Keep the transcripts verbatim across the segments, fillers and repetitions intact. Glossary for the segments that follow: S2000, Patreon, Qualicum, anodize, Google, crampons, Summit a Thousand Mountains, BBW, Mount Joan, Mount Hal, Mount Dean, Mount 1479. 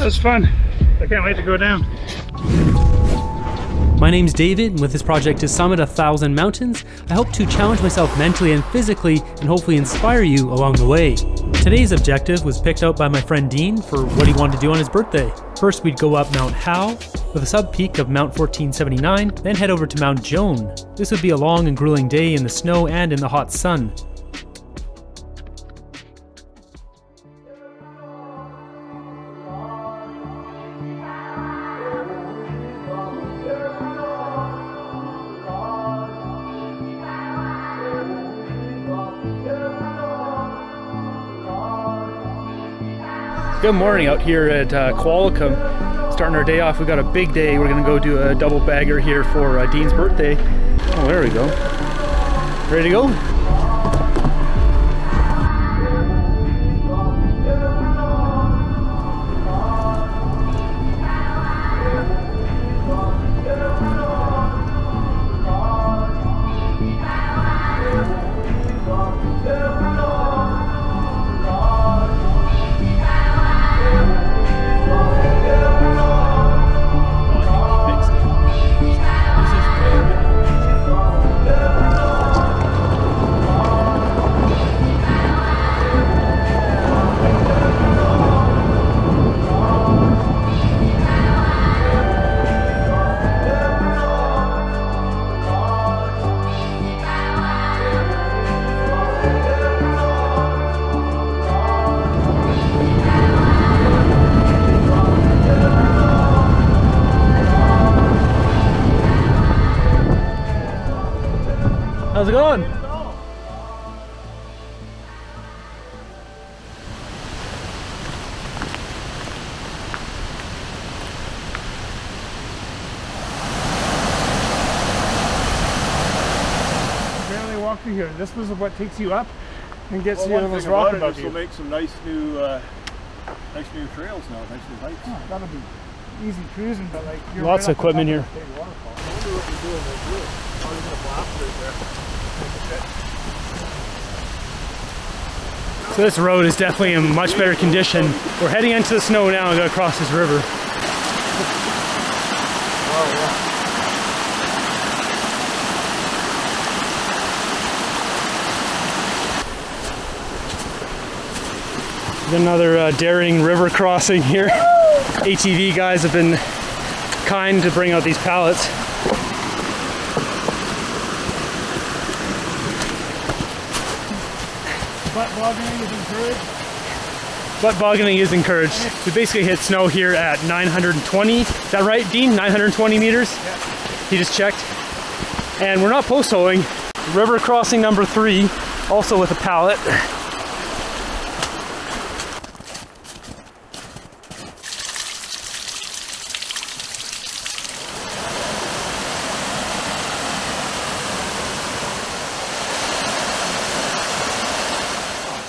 That was fun. I can't wait to go down. My name's David, and with this project to Summit a Thousand Mountains, I hope to challenge myself mentally and physically, and hopefully inspire you along the way. Today's objective was picked out by my friend Dean for what he wanted to do on his birthday. First, we'd go up Mount Hal, with a sub-peak of Mount fourteen seventy-nine, then head over to Mount Joan. This would be a long and grueling day in the snow and in the hot sun. Good morning out here at uh, Qualicum. Starting our day off, we've got a big day. We're gonna go do a double bagger here for uh, Dean's birthday. Oh, there we go. Ready to go? How's it going? Barely walk through here. This is what takes you up and gets well, you on those rock above you. This will make some nice new, uh, nice new trails now, nice new hikes. Oh, that'll be easy cruising, but like you're lots right of equipment here. So this road is definitely in much better condition. We're heading into the snow now and going to cross this river. Wow, wow. Another uh, daring river crossing here. A T V guys have been kind to bring out these pallets. Butt bogganing is encouraged. Butt bogganing is encouraged. We basically hit snow here at nine hundred twenty. Is that right, Dean? nine hundred twenty meters? Yeah. He just checked. And we're not post hoeing. River crossing number three, also with a pallet.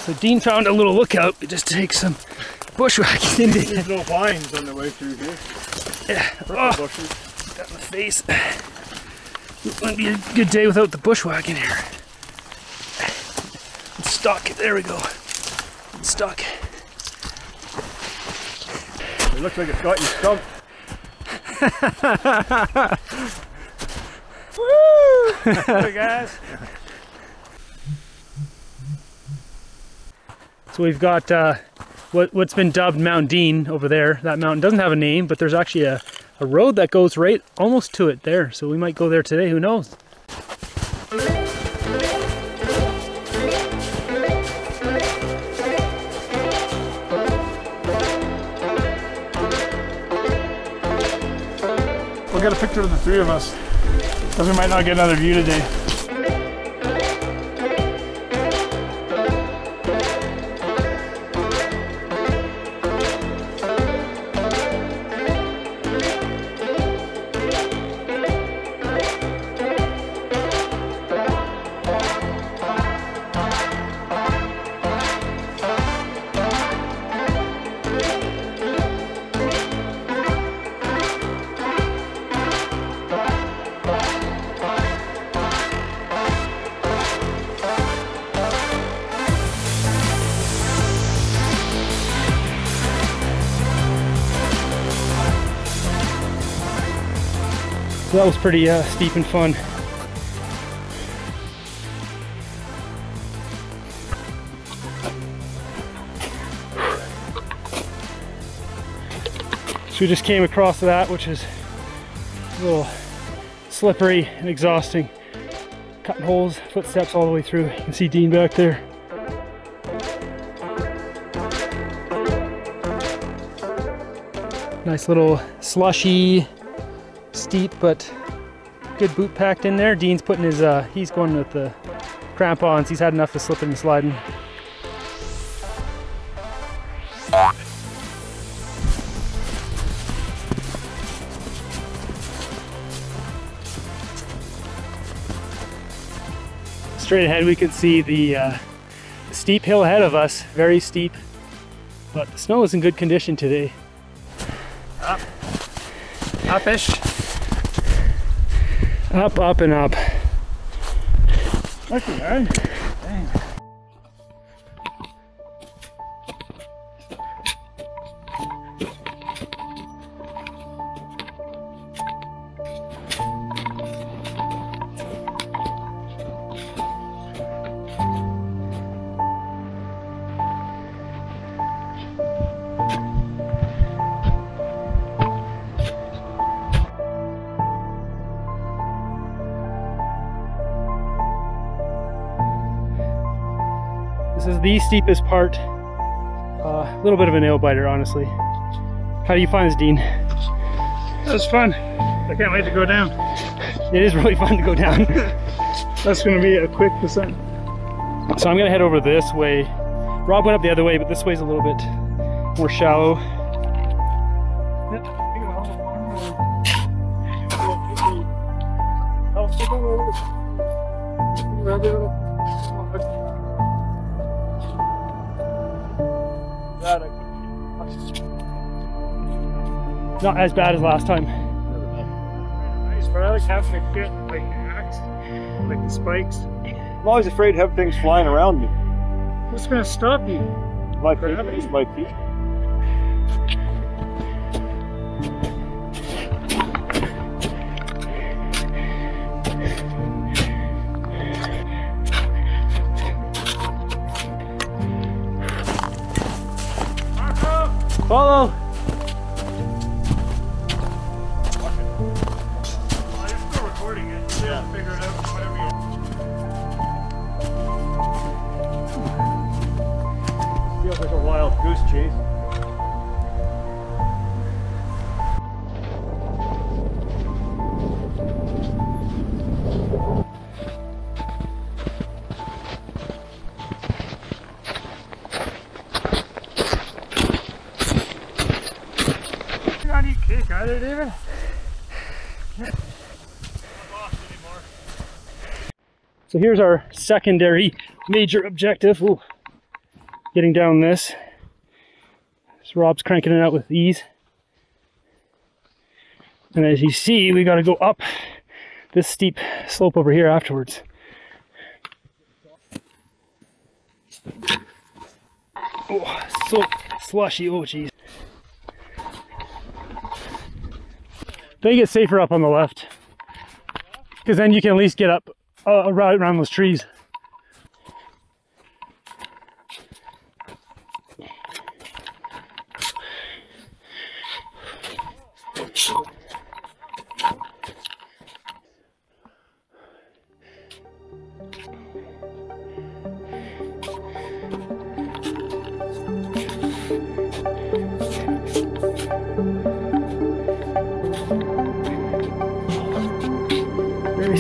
So Dean found a little lookout. We just take some bushwhacking into it. There's no vines on the way through here. Yeah. Oh, bushes. Got in the face. It wouldn't be a good day without the bushwhacking here. I'm stuck. There we go. I'm stuck. It looks like it's got you stumped. Woo! Hey guys. So we've got uh, what, what's been dubbed Mount Dean over there. That mountain doesn't have a name, but there's actually a, a road that goes right almost to it there. So we might go there today, who knows? We'll get a picture of the three of us, because we might not get another view today. So that was pretty uh, steep and fun. So we just came across that, which is a little slippery and exhausting. Cutting holes, footsteps all the way through. You can see Dean back there. Nice little slushy, steep, but good boot packed in there. Dean's putting his, uh, he's going with the crampons. He's had enough of slipping and sliding. Straight ahead we can see the uh, steep hill ahead of us, very steep, but the snow is in good condition today. Up, up-ish. Up, up and up. Lucky, man. Dang. This is the steepest part. A uh, little bit of a nail biter, honestly. How do you find this, Dean? That was fun. I can't wait to go down. It is really fun to go down. That's going to be a quick descent. So I'm going to head over this way. Rob went up the other way, but this way's a little bit more shallow. Not as bad as last time. But I like having to fit like the axe, like the spikes. I'm always afraid to have things flying around me. What's gonna stop you? My feet, just my feet. Follow! Are there, David? So here's our secondary major objective. Ooh. Getting down this. So Rob's cranking it out with ease. And as you see, we got to go up this steep slope over here afterwards. Oh, so slushy. Oh, geez. I think it's safer up on the left, because then you can at least get up uh, right around those trees.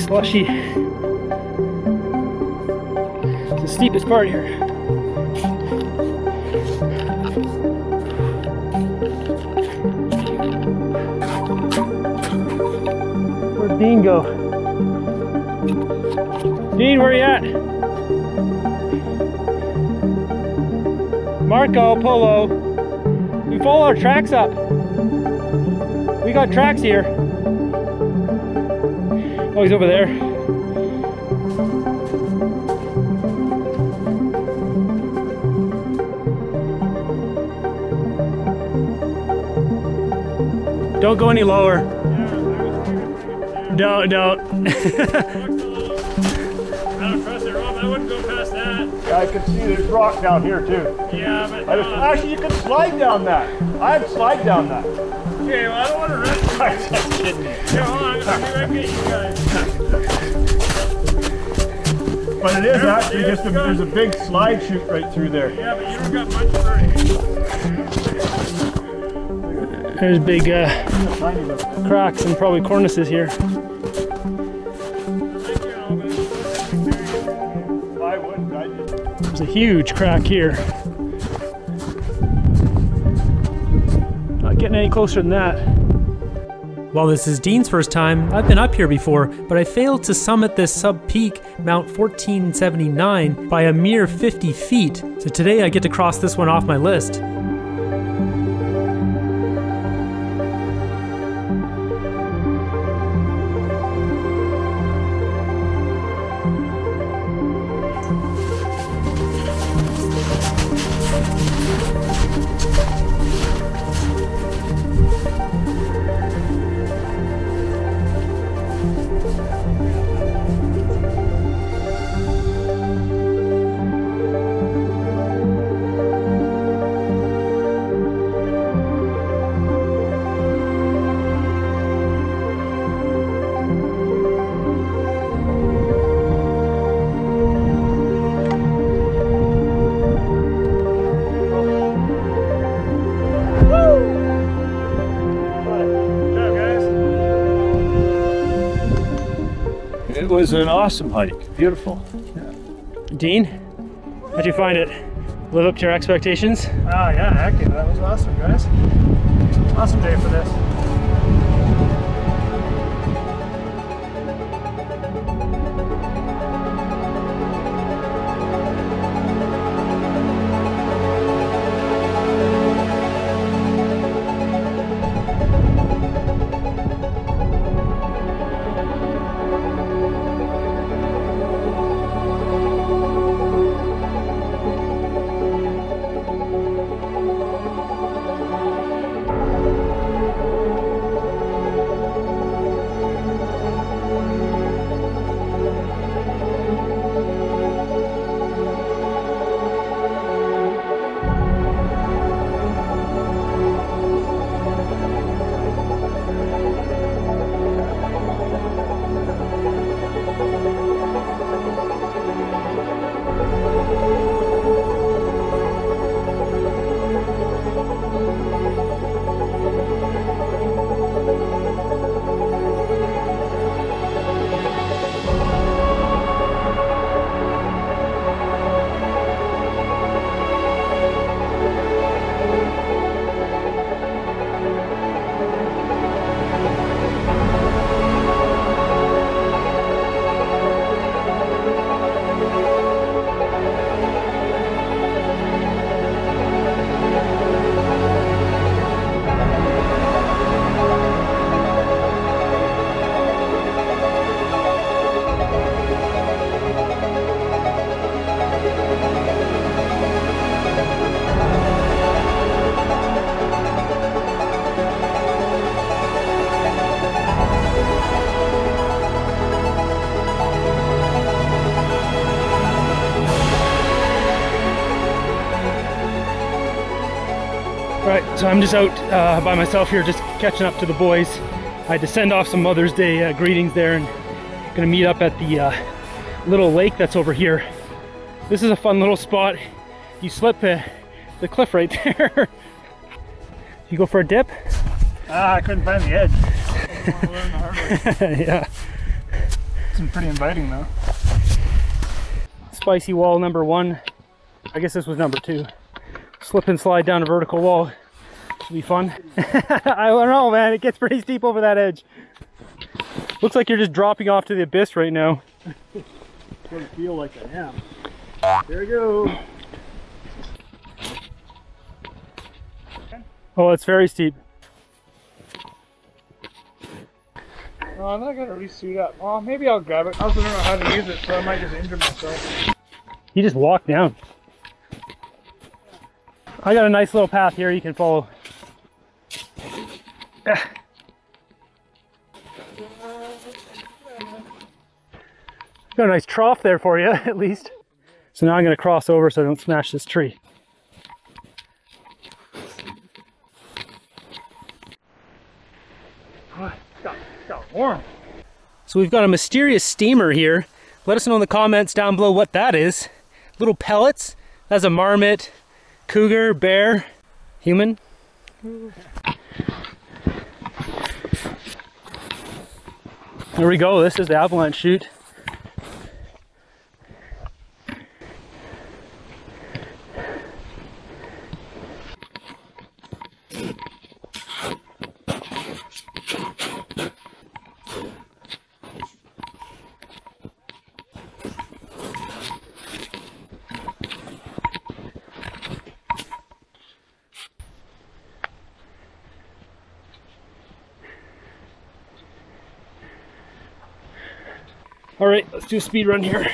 Slushy. It's the steepest part here. Where'd Dean go? Dean, where are you at? Marco Polo. We follow our tracks up. We got tracks here. Oh, he's over there. Don't go any lower. Don't, don't. I don't trust it, Rob. I wouldn't go past that. Yeah, I can see there's rock down here too. Yeah, but I just, um, actually, you can slide down that. I'd slide down that. Okay, well, I don't want to run. I'm just kidding. Come on, I'll be right with you guys. But it is actually just a, there's a big slide chute right through there. Yeah, but you don't got much burning. There's big uh, cracks and probably cornices here. There's a huge crack here. Not getting any closer than that. While this is Dean's first time, I've been up here before, but I failed to summit this sub-peak, Mount fourteen seventy-nine, by a mere fifty feet. So today I get to cross this one off my list. It was an awesome hike, beautiful. Yeah. Dean, how'd you find it? Live up to your expectations? Oh yeah, heck yeah, that was awesome, guys. Awesome day for this. So I'm just out uh, by myself here, just catching up to the boys. I had to send off some Mother's Day uh, greetings there, and gonna meet up at the uh, little lake that's over here. This is a fun little spot. You slip uh, the cliff right there. You go for a dip? Ah, I couldn't find the edge. Yeah. It's pretty inviting though. Spicy wall number one. I guess this was number two. Slip and slide down a vertical wall. Be fun. I don't know, man, it gets pretty steep over that edge. Looks like you're just dropping off to the abyss right now. Doesn't feel like I am. There we go. Oh, it's very steep. No, I'm not gonna re-suit up. Oh, maybe I'll grab it. I also don't know how to use it, so I might just injure myself. You just walk down. I got a nice little path here you can follow. Yeah. Got a nice trough there for you, at least. So now I'm going to cross over so I don't smash this tree. Got, got warm. So we've got a mysterious steamer here. Let us know in the comments down below what that is. Little pellets. That's a marmot, cougar, bear, human. There we go. This is the avalanche chute. All right, let's do a speed run here.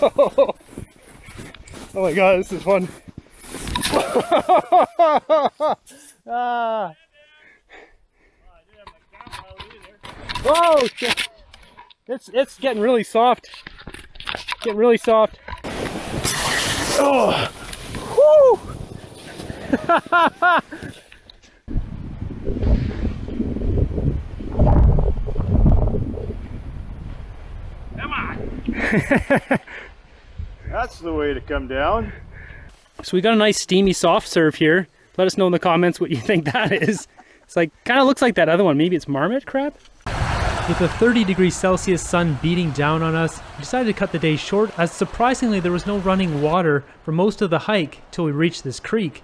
Oh my God, this is fun. Ah. Whoa, shit. It's, it's getting really soft. Getting really soft. Oh, woo. That's the way to come down. So we got a nice steamy soft serve here. Let us know in the comments what you think that is. It's like, kind of looks like that other one. Maybe it's marmot crab? With the thirty degrees Celsius sun beating down on us, we decided to cut the day short, as surprisingly there was no running water for most of the hike till we reached this creek.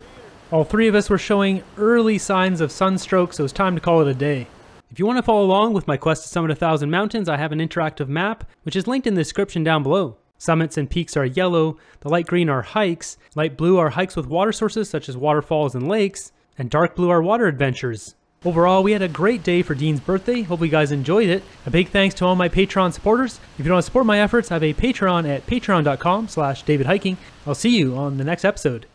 All three of us were showing early signs of sunstroke, so it's time to call it a day. If you want to follow along with my quest to summit a thousand mountains, I have an interactive map, which is linked in the description down below. Summits and peaks are yellow, the light green are hikes, light blue are hikes with water sources such as waterfalls and lakes, and dark blue are water adventures. Overall, we had a great day for Dean's birthday. Hope you guys enjoyed it. A big thanks to all my Patreon supporters. If you want to support my efforts, I have a Patreon at patreon dot com slash davidhiking. I'll see you on the next episode.